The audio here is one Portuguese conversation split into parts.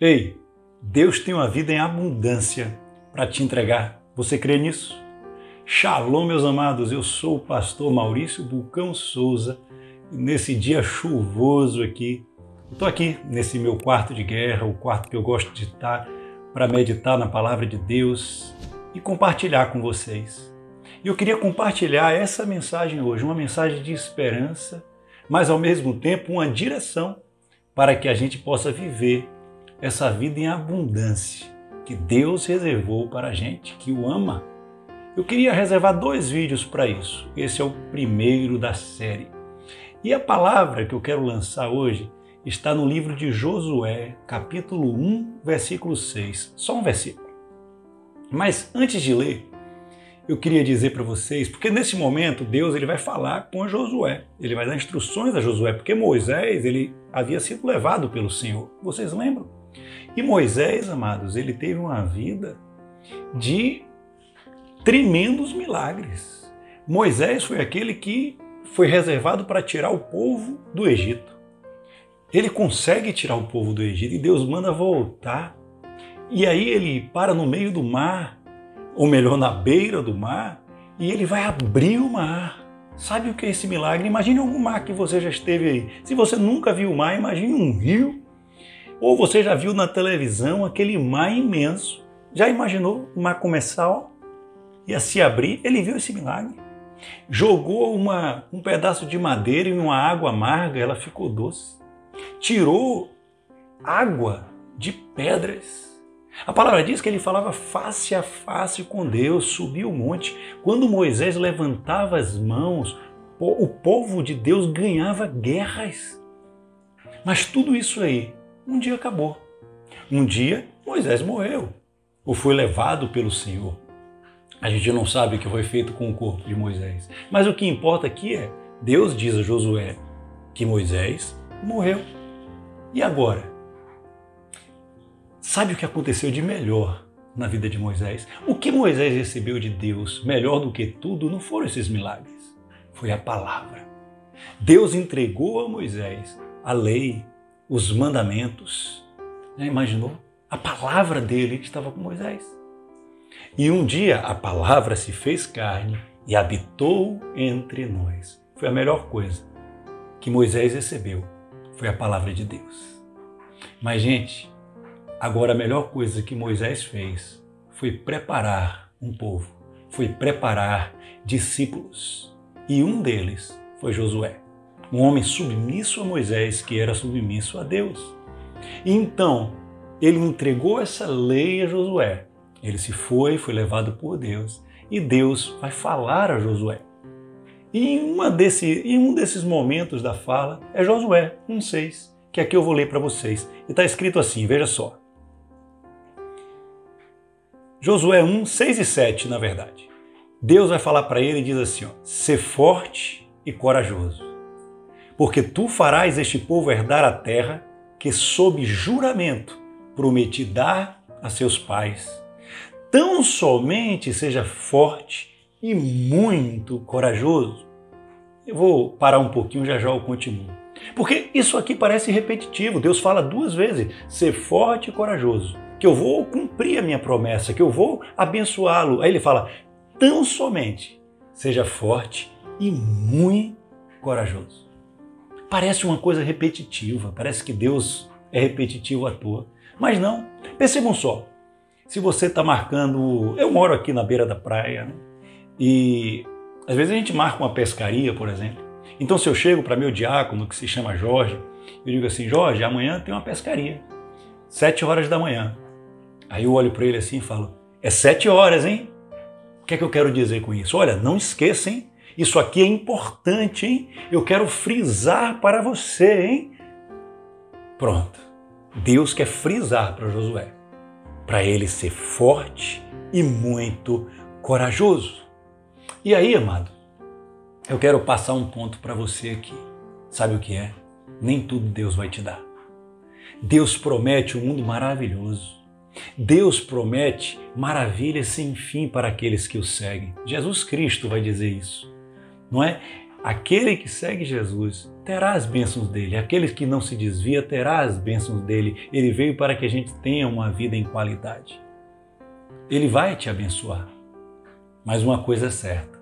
Ei, Deus tem uma vida em abundância para te entregar. Você crê nisso? Shalom, meus amados, eu sou o pastor Maurício Bulcão Souza. Nesse dia chuvoso aqui, estou aqui nesse meu quarto de guerra, o quarto que eu gosto de estar para meditar na Palavra de Deus e compartilhar com vocês. E eu queria compartilhar essa mensagem hoje, uma mensagem de esperança, mas ao mesmo tempo uma direção para que a gente possa viver essa vida em abundância que Deus reservou para a gente, que o ama. Eu queria reservar 2 vídeos para isso. Esse é o primeiro da série. E a palavra que eu quero lançar hoje está no livro de Josué, capítulo 1, versículo 6. Só um versículo. Mas antes de ler, eu queria dizer para vocês, porque nesse momento Deus ele vai falar com Josué. Ele vai dar instruções a Josué, porque Moisés ele havia sido levado pelo Senhor. Vocês lembram? E Moisés, amados, ele teve uma vida de tremendos milagres. Moisés foi aquele que foi reservado para tirar o povo do Egito. Ele consegue tirar o povo do Egito e Deus manda voltar. E aí ele para no meio do mar, ou melhor, na beira do mar, e ele vai abrir o mar. Sabe o que é esse milagre? Imagine algum mar que você já esteve aí. Se você nunca viu o mar, imagine um rio. Ou você já viu na televisão aquele mar imenso. Já imaginou o mar começar e a se abrir? Ele viu esse milagre. Jogou um pedaço de madeira em uma água amarga, ela ficou doce. Tirou água de pedras. A palavra diz que ele falava face a face com Deus, subiu o monte. Quando Moisés levantava as mãos, o povo de Deus ganhava guerras. Mas tudo isso aí, um dia acabou. Um dia Moisés morreu ou foi levado pelo Senhor. A gente não sabe o que foi feito com o corpo de Moisés. Mas o que importa aqui é, Deus diz a Josué que Moisés morreu. E agora? Sabe o que aconteceu de melhor na vida de Moisés? O que Moisés recebeu de Deus melhor do que tudo não foram esses milagres. Foi a palavra. Deus entregou a Moisés a lei, os mandamentos. Já imaginou? A palavra dele estava com Moisés. E um dia a palavra se fez carne e habitou entre nós. Foi a melhor coisa que Moisés recebeu. Foi a palavra de Deus. Mas, gente, agora a melhor coisa que Moisés fez foi preparar um povo. Foi preparar discípulos. E um deles foi Josué. Um homem submisso a Moisés, que era submisso a Deus. E então, ele entregou essa lei a Josué. Ele se foi levado por Deus, e Deus vai falar a Josué. E em um desses momentos da fala é Josué 1:6, que aqui eu vou ler para vocês. E está escrito assim, veja só. Josué 1:6 e 7, na verdade. Deus vai falar para ele e diz assim, ó, sê forte e corajoso, porque tu farás este povo herdar a terra que sob juramento prometi dar a seus pais. Tão somente seja forte e muito corajoso. Eu vou parar um pouquinho, já já eu continuo. Porque isso aqui parece repetitivo. Deus fala 2 vezes, ser forte e corajoso, que eu vou cumprir a minha promessa, que eu vou abençoá-lo. Aí ele fala, tão somente seja forte e muito corajoso. Parece uma coisa repetitiva, parece que Deus é repetitivo à toa. Mas não, percebam só. Se você está marcando... Eu moro aqui na beira da praia, né? E às vezes a gente marca uma pescaria, por exemplo. Então se eu chego para meu diácono, que se chama Jorge, eu digo assim, Jorge, amanhã tem uma pescaria, 7h. Aí eu olho para ele assim e falo, é 7h, hein? O que é que eu quero dizer com isso? Olha, não esqueça, hein? Isso aqui é importante, hein? Eu quero frisar para você, hein? Pronto. Deus quer frisar para Josué, para ele ser forte e muito corajoso. E aí, amado, eu quero passar um ponto para você aqui. Sabe o que é? Nem tudo Deus vai te dar. Deus promete um mundo maravilhoso. Deus promete maravilhas sem fim para aqueles que o seguem. Jesus Cristo vai dizer isso, não é? Aquele que segue Jesus terá as bênçãos dele. Aquele que não se desvia terá as bênçãos dele. Ele veio para que a gente tenha uma vida em qualidade. Ele vai te abençoar. Mas uma coisa é certa.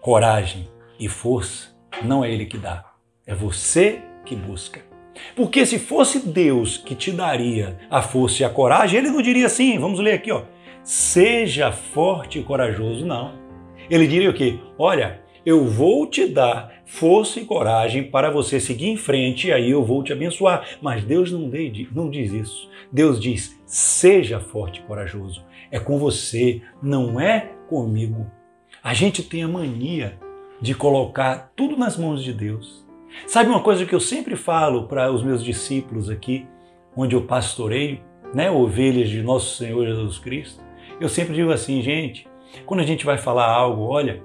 Coragem e força não é ele que dá. É você que busca. Porque se fosse Deus que te daria a força e a coragem, ele não diria assim, vamos ler aqui, ó, seja forte e corajoso, não. Ele diria o quê? Olha, eu vou te dar força e coragem para você seguir em frente e aí eu vou te abençoar. Mas Deus não diz isso. Deus diz, seja forte e corajoso. É com você, não é comigo. A gente tem a mania de colocar tudo nas mãos de Deus. Sabe uma coisa que eu sempre falo para os meus discípulos aqui, onde eu pastoreio, né, ovelhas de nosso Senhor Jesus Cristo? Eu sempre digo assim, gente, quando a gente vai falar algo, olha,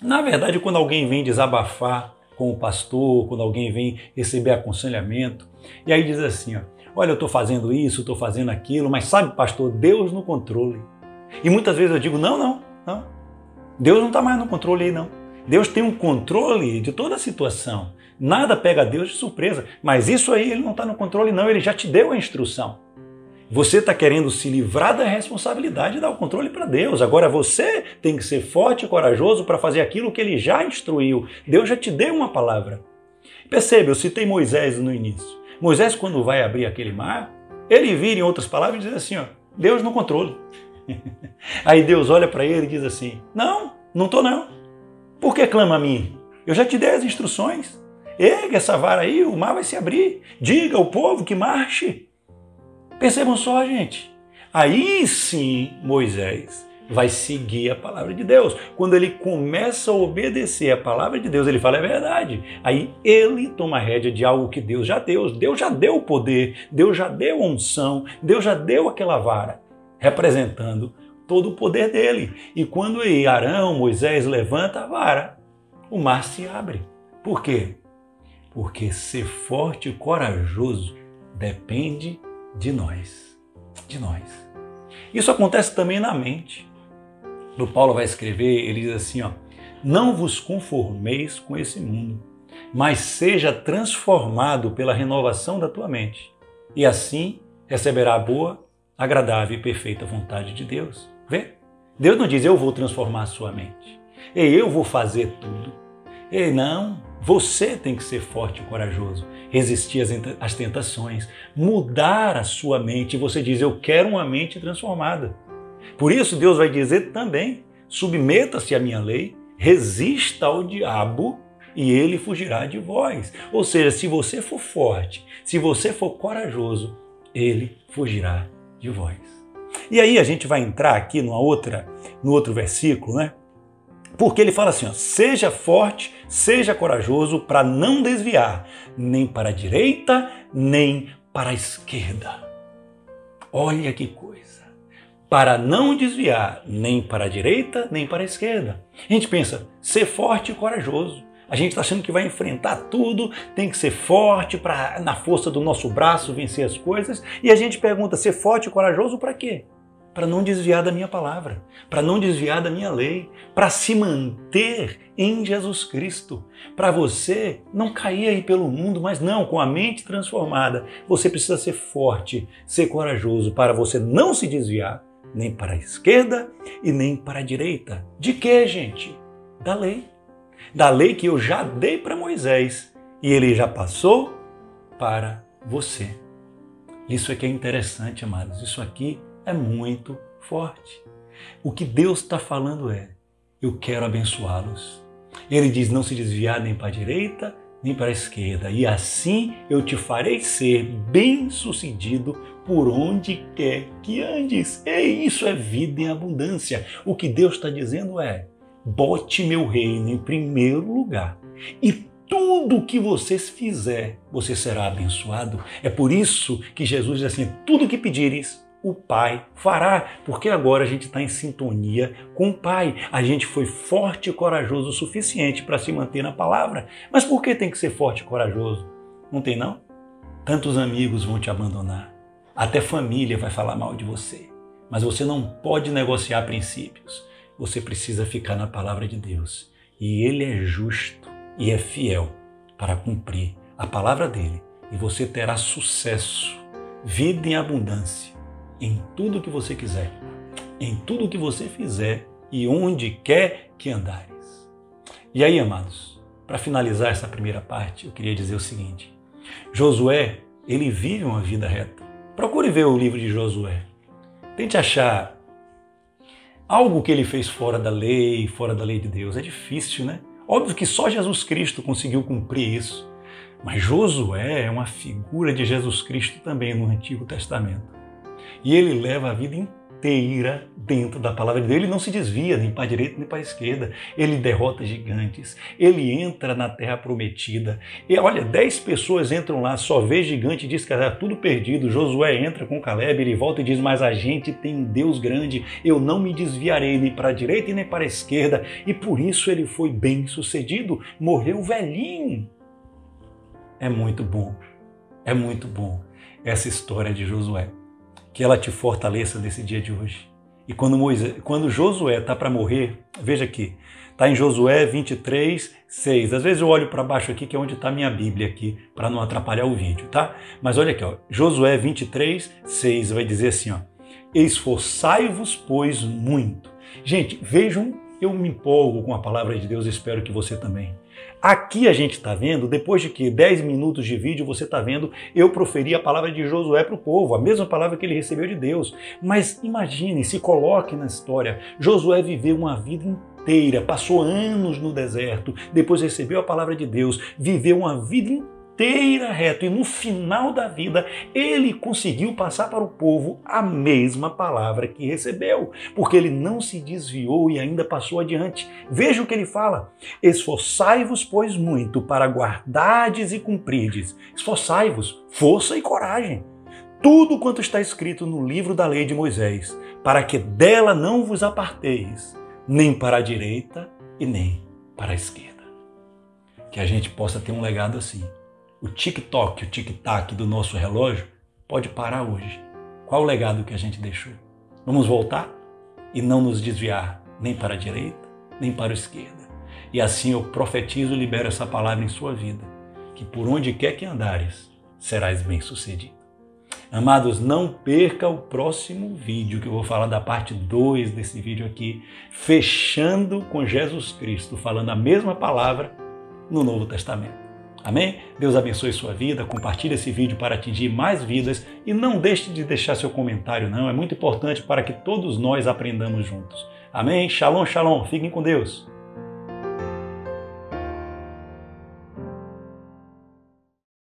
na verdade, quando alguém vem desabafar com o pastor, quando alguém vem receber aconselhamento, e aí diz assim, ó, olha, eu estou fazendo isso, estou fazendo aquilo, mas sabe, pastor, Deus no controle. E muitas vezes eu digo, não, Deus não está mais no controle aí, não. Deus tem um controle de toda a situação. Nada pega Deus de surpresa. Mas isso aí ele não está no controle não. Ele já te deu a instrução. Você está querendo se livrar da responsabilidade e dar o controle para Deus. Agora você tem que ser forte e corajoso para fazer aquilo que ele já instruiu. Deus já te deu uma palavra. Perceba, eu citei Moisés no início. Moisés, quando vai abrir aquele mar, ele vira, em outras palavras, e diz assim, ó, Deus no controle. Aí Deus olha para ele e diz assim, não estou não. Por que clama a mim? Eu já te dei as instruções. Erga essa vara aí, o mar vai se abrir. Diga ao povo que marche. Percebam só, gente. Aí sim, Moisés vai seguir a palavra de Deus. Quando ele começa a obedecer a palavra de Deus, ele fala a verdade. Aí ele toma a rédea de algo que Deus já deu. Deus já deu o poder, Deus já deu a unção, Deus já deu aquela vara, representando todo o poder dele. E quando Arão, Moisés levanta a vara, o mar se abre. Por quê? Porque ser forte e corajoso depende de nós. Isso acontece também na mente. O Paulo vai escrever, ele diz assim, ó, não vos conformeis com esse mundo, mas seja transformado pela renovação da tua mente. E assim receberá a boa, agradável e perfeita vontade de Deus. Vê? Deus não diz, eu vou transformar a sua mente. Ei, eu vou fazer tudo. Ei, não. Você tem que ser forte e corajoso. Resistir às tentações. Mudar a sua mente. Você diz, eu quero uma mente transformada. Por isso Deus vai dizer também, submeta-se à minha lei, resista ao diabo e ele fugirá de vós. Ou seja, se você for forte, se você for corajoso, ele fugirá de vós. E aí a gente vai entrar aqui no outro versículo, né? Porque ele fala assim, ó, seja forte, seja corajoso para não desviar, nem para a direita, nem para a esquerda. Olha que coisa! Para não desviar, nem para a direita, nem para a esquerda. A gente pensa, ser forte e corajoso. A gente está achando que vai enfrentar tudo, tem que ser forte para, na força do nosso braço, vencer as coisas. E a gente pergunta, ser forte e corajoso para quê? Para não desviar da minha palavra, para não desviar da minha lei, para se manter em Jesus Cristo, para você não cair aí pelo mundo, mas não, com a mente transformada. Você precisa ser forte, ser corajoso, para você não se desviar, nem para a esquerda e nem para a direita. De quê, gente? Da lei. Da lei que eu já dei para Moisés e ele já passou para você. Isso aqui é interessante, amados. Isso aqui é muito forte. O que Deus está falando é, eu quero abençoá-los. Ele diz, não se desviar nem para a direita, nem para a esquerda. E assim eu te farei ser bem-sucedido por onde quer que andes. É isso, é vida em abundância. O que Deus está dizendo é, bote meu reino em primeiro lugar e tudo que você fizer, você será abençoado. É por isso que Jesus diz assim, tudo que pedires, o Pai fará. Porque agora a gente está em sintonia com o Pai. A gente foi forte e corajoso o suficiente para se manter na palavra. Mas por que tem que ser forte e corajoso? Não tem não? Tantos amigos vão te abandonar. Até família vai falar mal de você. Mas você não pode negociar princípios. Você precisa ficar na palavra de Deus e Ele é justo e é fiel para cumprir a palavra dEle, e você terá sucesso, vida em abundância, em tudo que você quiser, em tudo que você fizer e onde quer que andares. E aí, amados, para finalizar essa primeira parte, eu queria dizer o seguinte: Josué, ele vive uma vida reta. Procure ver o livro de Josué. Tente achar algo que ele fez fora da lei de Deus. É difícil, né? Óbvio que só Jesus Cristo conseguiu cumprir isso. Mas Josué é uma figura de Jesus Cristo também no Antigo Testamento. E ele leva a vida inteira dentro da palavra de Deus. Ele não se desvia nem para a direita nem para a esquerda. Ele derrota gigantes. Ele entra na terra prometida. E olha, 10 pessoas entram lá, só vê gigante e diz que está tudo perdido. Josué entra com Caleb, ele volta e diz: mas a gente tem um Deus grande, eu não me desviarei nem para a direita e nem para a esquerda. E por isso ele foi bem sucedido, morreu velhinho. É muito bom essa história de Josué. Que ela te fortaleça nesse dia de hoje. E quando Josué está para morrer, veja aqui, está em Josué 23:6. Às vezes eu olho para baixo aqui, que é onde está minha Bíblia aqui, para não atrapalhar o vídeo, tá? Mas olha aqui, ó, Josué 23:6 vai dizer assim, ó: esforçai-vos, pois, muito. Gente, vejam, eu me empolgo com a palavra de Deus, espero que você também. Aqui a gente está vendo, depois de que 10 minutos de vídeo você está vendo, eu proferi a palavra de Josué para o povo, a mesma palavra que ele recebeu de Deus. Mas imagine, se coloque na história, Josué viveu uma vida inteira, passou anos no deserto, depois recebeu a palavra de Deus, viveu uma vida inteira reto, e no final da vida ele conseguiu passar para o povo a mesma palavra que recebeu, porque ele não se desviou e ainda passou adiante. Veja o que ele fala: esforçai-vos, pois, muito para guardardes e cumprides. Esforçai-vos, força e coragem, tudo quanto está escrito no livro da lei de Moisés, para que dela não vos aparteis, nem para a direita e nem para a esquerda. Que a gente possa ter um legado assim. O tic-toc, o tic-tac do nosso relógio pode parar hoje. Qual o legado que a gente deixou? Vamos voltar e não nos desviar nem para a direita, nem para a esquerda. E assim eu profetizo e libero essa palavra em sua vida, que por onde quer que andares, serás bem-sucedido. Amados, não perca o próximo vídeo, que eu vou falar da parte 2 desse vídeo aqui, fechando com Jesus Cristo, falando a mesma palavra no Novo Testamento. Amém? Deus abençoe sua vida, compartilhe esse vídeo para atingir mais vidas e não deixe de deixar seu comentário, não. É muito importante para que todos nós aprendamos juntos. Amém? Shalom, shalom. Fiquem com Deus.